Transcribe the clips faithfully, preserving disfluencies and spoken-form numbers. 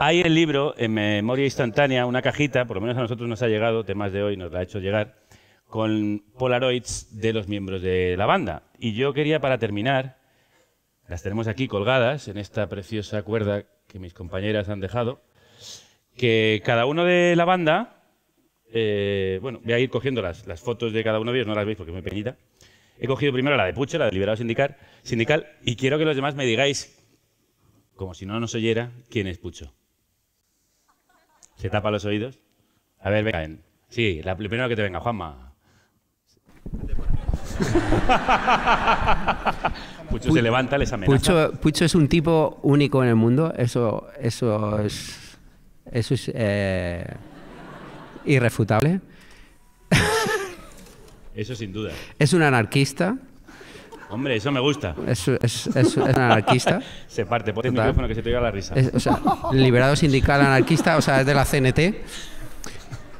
Hay el libro, en memoria instantánea, una cajita, por lo menos a nosotros nos ha llegado, temas de hoy nos la ha hecho llegar, con Polaroids de los miembros de la banda. Y yo quería, para terminar, las tenemos aquí colgadas, en esta preciosa cuerda que mis compañeras han dejado, que cada uno de la banda, eh, bueno, voy a ir cogiendo las, las fotos de cada uno de ellos, no las veis porque es muy pequeñita. He cogido primero la de Pucho, la de Liberado Sindical, sindical, y quiero que los demás me digáis, como si no nos oyera, quién es Pucho. ¿Se tapa los oídos? A ver, venga. Sí, la primero que te venga, Juanma. Pucho se levanta, les amenaza. Pucho, Pucho es un tipo único en el mundo. Eso, eso es, eso es eh, irrefutable. Eso sin duda. Es un anarquista. Hombre, eso me gusta. Es, es, es, es un anarquista. Se parte, ponte el micrófono que se te oiga la risa. Es, o sea, Liberado Sindical anarquista, o sea, es de la C N T.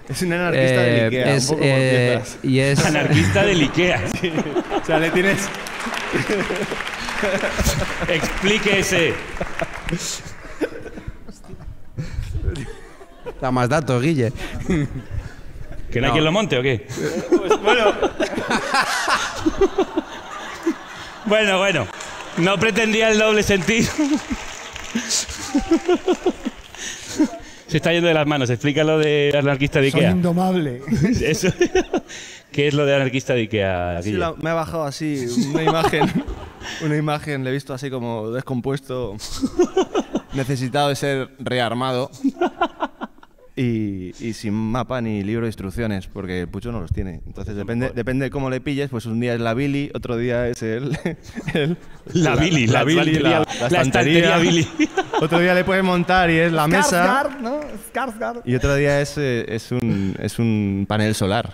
Es un anarquista eh, del Ikea, es, un poco eh, y es... Anarquista del Ikea. Sí. O sea, le tienes... Explíquese. Da más datos, Guille. ¿Que no, no hay quien lo monte o qué? Pues, bueno... Bueno, bueno, no pretendía el doble sentido. Se está yendo de las manos. Explícalo de anarquista de Ikea. Soy indomable. Eso. ¿Qué es lo de anarquista de Ikea? Sí, la, me ha bajado así una imagen. Una imagen, le he visto así como descompuesto. Necesitado de ser rearmado. Y, y sin mapa ni libro de instrucciones, porque Pucho no los tiene. Entonces depende, depende de cómo le pilles, pues un día es la Billy, otro día es el... el la, la Billy, la, la Billy, la, la, la, la estantería Billy. Otro día le puedes montar y es la mesa. ¿No? Y otro día es, eh, es, un, es un panel solar.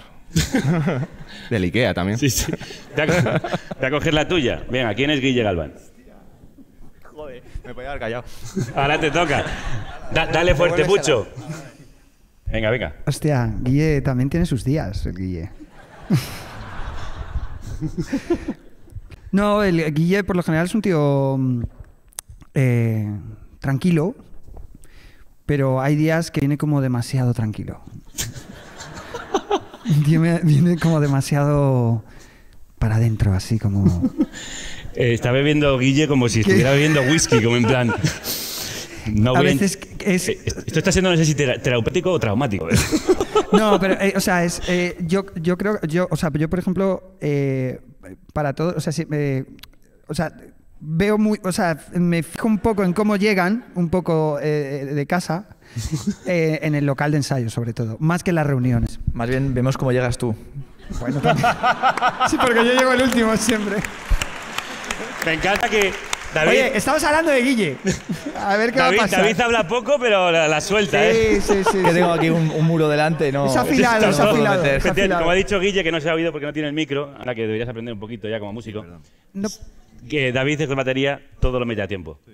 Del Ikea también. Sí, sí. Te a, a coger la tuya. Venga, ¿quién es Guille Galván? Joder, me podía haber callado. Ahora te toca. Da, dale fuerte, Pucho. Venga, venga. Hostia, Guille también tiene sus días, el Guille. No, el Guille por lo general es un tío eh, tranquilo, pero hay días que viene como demasiado tranquilo. viene, viene como demasiado para adentro, así como... Eh, está bebiendo Guille como si ¿Qué? Estuviera bebiendo whisky, como en plan... No, a veces es, esto está siendo, no sé si terapéutico o traumático. No, pero eh, o sea, es, eh, yo, yo creo, yo, o sea, yo por ejemplo, eh, para todos, o sea, si, eh, o sea, veo muy, o sea, me fijo un poco en cómo llegan, un poco eh, de casa, eh, en el local de ensayo sobre todo, más que en las reuniones. Más bien vemos cómo llegas tú. Bueno, también. Sí, porque yo llego el último siempre. Me encanta que. David. Oye, estamos hablando de Guille. A ver qué David, va a pasar. David habla poco, pero la, la suelta, sí, ¿eh? Sí, sí, sí. Yo tengo aquí un, un muro delante, ¿no? Es afilado, no, es afilado, no es afilado. Como ha dicho Guille, que no se ha oído porque no tiene el micro, ahora que deberías aprender un poquito ya como músico, sí, no. Que David es de batería, todo lo mete a tiempo. Sí.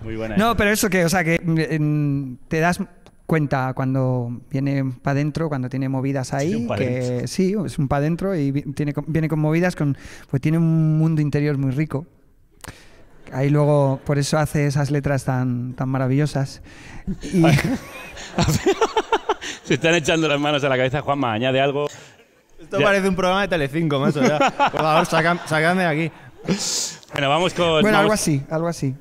Muy buena. No, esa. Pero eso que, o sea, que eh, te das cuenta cuando viene para adentro, cuando tiene movidas ahí, sí, que sí, es un para adentro y tiene, viene con movidas, con, pues tiene un mundo interior muy rico. Ahí luego, por eso hace esas letras tan, tan maravillosas. Y... Se están echando las manos a la cabeza, Juanma, añade algo. Esto ya. Parece un programa de Telecinco, macho, ya. Por favor, sácame de aquí. Bueno, vamos con... Bueno, vamos... algo así, algo así.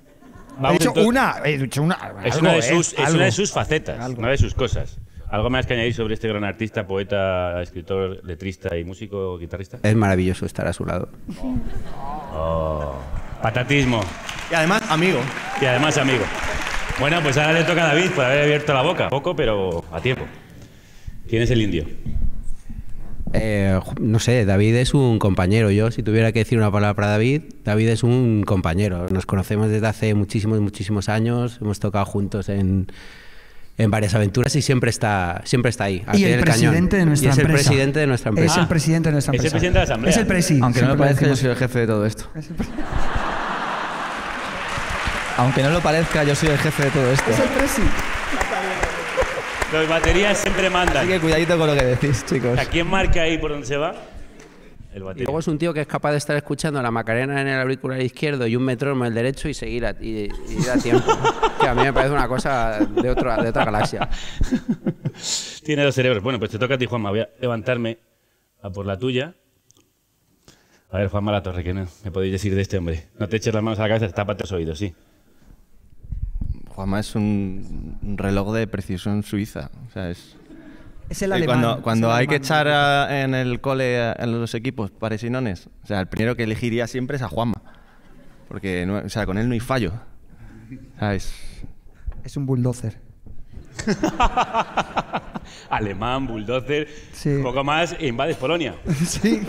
He dicho, una, he dicho una, es, algo, una de sus, eh, es una de sus facetas, algo. Una de sus cosas. ¿Algo más que añadir sobre este gran artista, poeta, escritor, letrista y músico, guitarrista? Es maravilloso estar a su lado. Oh. Oh. Patatismo. Y además amigo. Y además amigo. Bueno, pues ahora le toca a David por haber abierto la boca. Poco, pero a tiempo. ¿Quién es el indio? Eh, no sé, David es un compañero. Yo, si tuviera que decir una palabra para David, David es un compañero. Nos conocemos desde hace muchísimos, muchísimos años. Hemos tocado juntos en, en varias aventuras y siempre está, siempre está ahí. Y el presidente de nuestra empresa. Es el presidente de nuestra empresa. Es el presidente de nuestra empresa. Es el presidente de la asamblea. Es el presidente. Aunque no me parezca, yo soy el jefe de todo esto. Aunque no lo parezca, yo soy el jefe de todo esto. Es el presidente. Los baterías siempre mandan. Así que cuidadito con lo que decís, chicos. ¿A quién marca ahí por dónde se va? El batería. Y luego es un tío que es capaz de estar escuchando la Macarena en el auricular izquierdo y un metrónomo en el derecho y seguir a, y, y a tiempo. Que a mí me parece una cosa de, otro, de otra galaxia. Tiene dos cerebros. Bueno, pues te toca a ti, Juanma. Voy a levantarme a por la tuya. A ver, Juanma La Torre, ¿qué no? me podéis decir de este hombre? No te eches las manos a la cabeza, tápate los oídos, sí. Juanma es un reloj de precisión suiza. O sea, es... Es el alemán, cuando cuando es el hay alemán. que echar a, en el cole a, a los equipos parisinones, o sea, el primero que elegiría siempre es a Juanma, porque no, o sea, con él no hay fallo. O sea, es... es un bulldozer. Alemán, bulldozer, sí. Un poco más invades Polonia. Sí.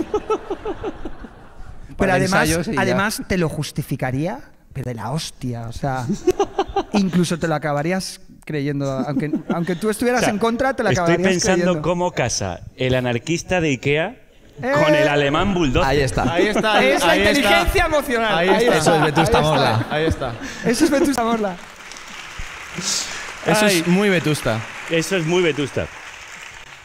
Pero además, además te lo justificaría, pero de la hostia, o sea, incluso te lo acabarías creyendo, aunque, aunque tú estuvieras o sea, en contra, te la acabarías creyendo. Estoy pensando cómo casa el anarquista de Ikea eh, con el alemán bulldozer. Ahí está. Ahí está. Es la inteligencia emocional. Ahí está. Eso es Vetusta Morla. Ahí está. Eso es Vetusta Morla. Eso es muy vetusta. Eso es muy vetusta.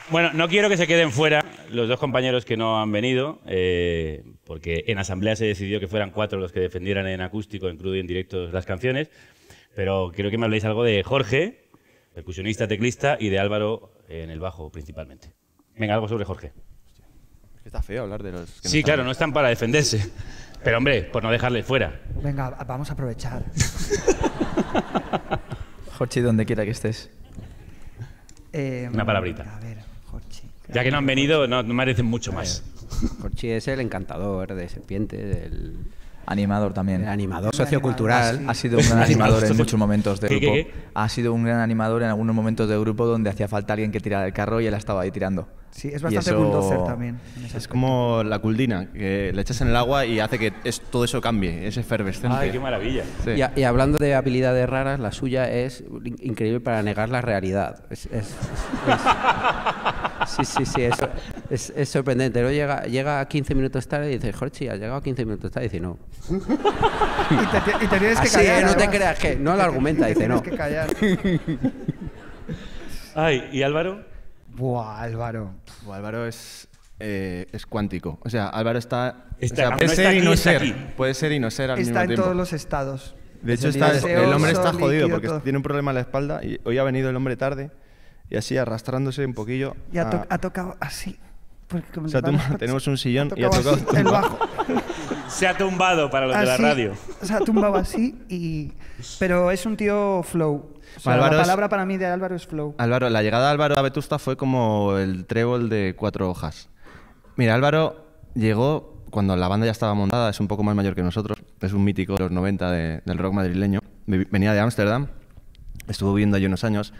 Bueno, no quiero que se queden fuera los dos compañeros que no han venido, eh, porque en asamblea se decidió que fueran cuatro los que defendieran en acústico, en crudo y en directo las canciones. Pero quiero que me habléis algo de Jorge, percusionista, teclista, y de Álvaro en el bajo principalmente. Venga, algo sobre Jorge. Es que está feo hablar de los... Que sí, no claro, no están para defenderse. Pero hombre, por no dejarles fuera. Venga, vamos a aprovechar. Jorge, donde quiera que estés. Eh, Una palabrita. A ver, Jorge. Ya que no han venido, no, no merecen mucho más. Jorge es el encantador de serpiente, del... Animador también. El animador sociocultural. Animador, sí. Ha sido un gran animador en muchos momentos de grupo. ¿Qué, qué, qué? Ha sido un gran animador en algunos momentos de grupo donde hacía falta alguien que tirara el carro y él estaba ahí tirando. Sí, es bastante bulldozer también. Es como la culdina, que le echas en el agua y hace que es, todo eso cambie, es efervescente. ¡Ay, qué maravilla! Sí. Y, a, y hablando de habilidades raras, la suya es increíble para negar la realidad. Es, es, es, es, sí, sí, sí, es, es, es sorprendente. Luego llega, llega a quince minutos tarde y dice, Jorge, has llegado a quince minutos tarde. Y dice, no. Y te, y te tienes que Así callar. No te creas que, no lo argumenta, dice, no. Te tienes que callar. Ay, ¿y Álvaro? Buah, Álvaro. Buah, Álvaro es, eh, es cuántico. O sea, Álvaro está... está o sea, puede no ser aquí, y no ser. Puede ser y no ser al está mismo tiempo. Está en todos los estados. De hecho, está, deseo, el hombre está jodido porque todo. Tiene un problema en la espalda y hoy ha venido el hombre tarde y así arrastrándose un poquillo. Y ha, to a... ha tocado así. Porque o sea, tú, tenemos un sillón ha y ha tocado así, el bajo. Se ha tumbado para los así, de la radio. Se ha tumbado así y... Pero es un tío flow. O sea, la palabra es, para mí de Álvaro es flow. Álvaro, la llegada de Álvaro a Vetusta fue como el trébol de cuatro hojas. Mira, Álvaro llegó cuando la banda ya estaba montada, es un poco más mayor que nosotros, es un mítico de los noventa de, del rock madrileño. Venía de Ámsterdam, estuvo viviendo allí unos años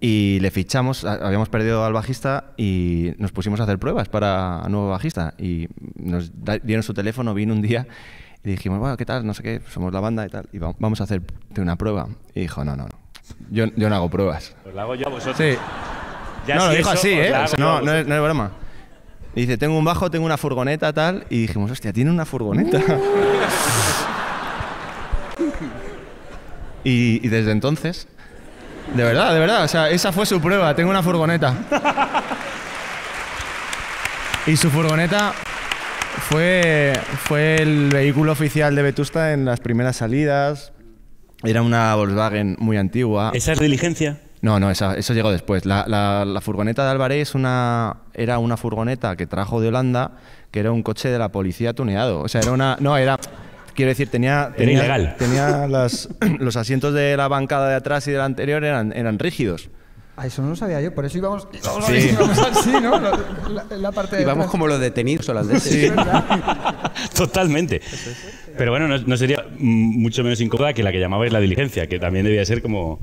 y le fichamos, habíamos perdido al bajista y nos pusimos a hacer pruebas para nuevo bajista y nos dieron su teléfono, vino un día y dijimos, bueno, ¿qué tal? No sé qué, somos la banda y tal. Y vamos a hacerte una prueba. Y dijo, no, no, no. Yo, yo no hago pruebas. Os la hago yo a vosotros. Sí. Ya no, si lo dijo así, ¿eh? O sea, no, no, es, no es broma. Y dice, tengo un bajo, tengo una furgoneta, tal. Y dijimos, hostia, tiene una furgoneta. y, y desde entonces, de verdad, de verdad, o sea, esa fue su prueba, tengo una furgoneta. y su furgoneta... Fue, fue el vehículo oficial de Vetusta en las primeras salidas. Era una Volkswagen muy antigua. ¿Esa es diligencia? No, no, esa, eso llegó después. La, la, la furgoneta de Álvarez es una, era una furgoneta que trajo de Holanda, que era un coche de la policía tuneado. O sea, era una... No, era... Quiero decir, tenía... tenía era ilegal. Tenía las, los asientos de la bancada de atrás y del anterior eran, eran rígidos. Ah, eso no lo sabía yo, por eso íbamos, íbamos sí. así, ¿no? La, la, la parte de íbamos atrás. Como los detenidos holandeses. Sí. Totalmente. Pero bueno, no, no sería mucho menos incómoda que la que llamabais la diligencia, que también debía ser como...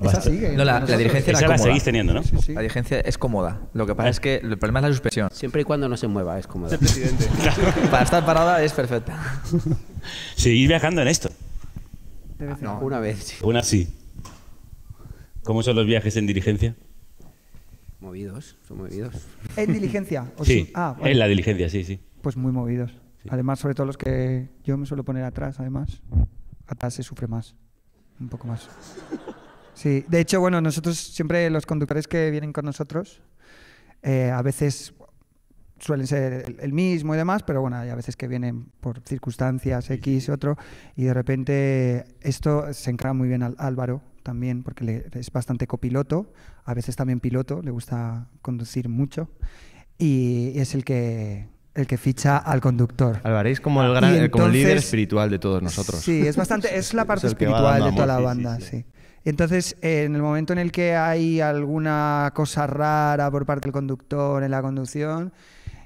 Esa sigue, no, la, la diligencia esa la seguís teniendo, ¿no? Sí, sí. La diligencia es cómoda. Lo que pasa ¿Eh? es que el problema es la suspensión. Siempre y cuando no se mueva es cómoda. Presidente. Para estar parada es perfecta. ¿Seguís viajando en esto? Ah, no, una vez. Sí. Una sí. ¿Cómo son los viajes en diligencia? Movidos, son movidos. ¿En diligencia? O sí, sí. Ah, bueno. En la diligencia, sí, sí. Pues muy movidos. Sí. Además, sobre todo los que yo me suelo poner atrás, además. Atrás se sufre más, un poco más. Sí, de hecho, bueno, nosotros siempre los conductores que vienen con nosotros, eh, a veces suelen ser el mismo y demás, pero bueno, hay a veces que vienen por circunstancias X, otro, y de repente esto se encarga muy bien al Álvaro también, porque le, es bastante copiloto, a veces también piloto, le gusta conducir mucho, y es el que, el que ficha al conductor. Álvaro es como el gran, entonces, como el líder espiritual de todos nosotros. Sí, es bastante, es la parte es espiritual de toda la banda, sí. sí, sí. sí. Entonces, eh, en el momento en el que hay alguna cosa rara por parte del conductor en la conducción,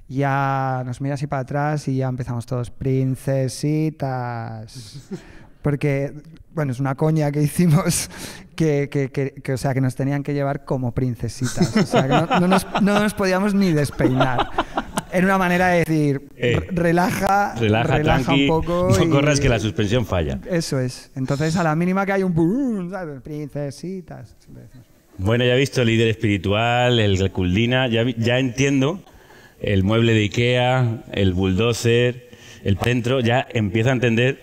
ya nos mira así para atrás y ya empezamos todos, princesitas. Porque, bueno, es una coña que hicimos que, que, que, que, o sea, que nos tenían que llevar como princesitas. O sea, que no, no, nos, no nos podíamos ni despeinar. Era una manera de decir, eh, relaja, relaja, relaja tranqui, un poco. No y, corras que la suspensión falla. Eso es. Entonces, a la mínima que hay un boom, ¿sabes? Princesitas. Bueno, ya he visto el líder espiritual, el Kuldina, ya, ya entiendo el mueble de Ikea, el bulldozer, el centro, ya empiezo a entender.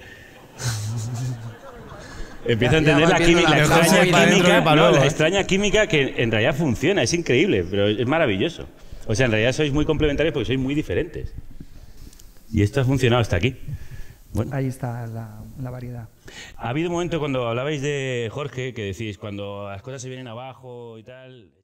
Empiezo a entender la, química, la, la, extraña química, no, la extraña química que en realidad funciona, es increíble, pero es maravilloso. O sea, en realidad sois muy complementarios porque sois muy diferentes. Y esto ha funcionado hasta aquí. Bueno. Ahí está la, la variedad. Ha habido un momento cuando hablabais de Jorge que decís, cuando las cosas se vienen abajo y tal...